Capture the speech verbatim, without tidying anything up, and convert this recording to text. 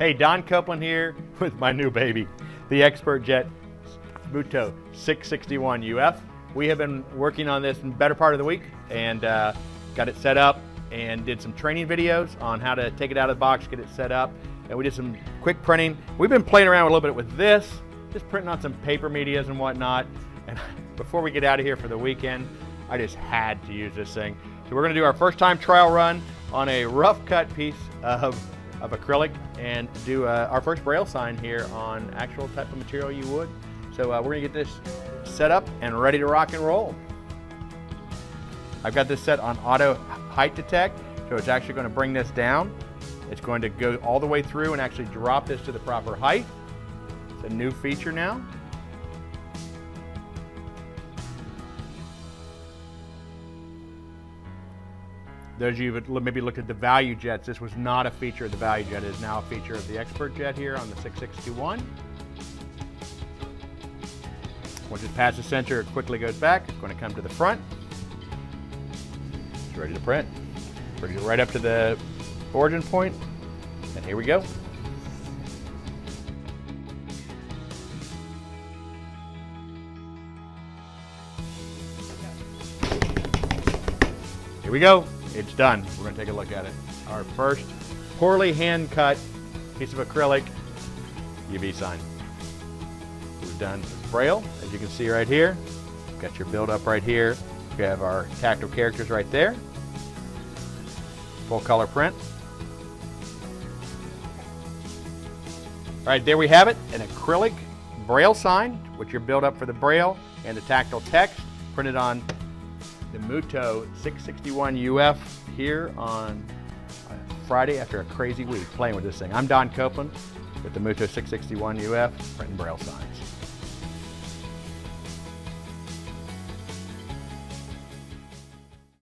Hey, Don Copeland here with my new baby, the XpertJet Mutoh six sixty-one U F. We have been working on this in the better part of the week and uh, got it set up and did some training videos on how to take it out of the box, get it set up, and we did some quick printing. We've been playing around a little bit with this, just printing on some paper medias and whatnot. And before we get out of here for the weekend, I just had to use this thing. So we're gonna do our first time trial run on a rough cut piece of, of acrylic and do uh, our first braille sign here on actual type of material you would. So uh, we're gonna get this set up and ready to rock and roll. I've got this set on auto height detect, so it's actually gonna bring this down. It's going to go all the way through and actually drop this to the proper height. It's a new feature now. Those of you who maybe looked at the value jets, this was not a feature of the value jet. It is now a feature of the XpertJet here on the six six two one. Once it passes center, it quickly goes back. It's going to come to the front. It's ready to print. Brings it right up to the origin point. And here we go. Here we go. It's done. We're going to take a look at it. Our first poorly hand cut piece of acrylic U V sign. We've done braille, as you can see right here. We've got your build up right here. We have our tactile characters right there. Full color print. All right, there we have it. An acrylic braille sign with your build up for the braille and the tactile text printed on the Mutoh six sixty-one U F here on Friday after a crazy week playing with this thing. I'm Don Copeland with the Mutoh six sixty-one U F printing braille signs.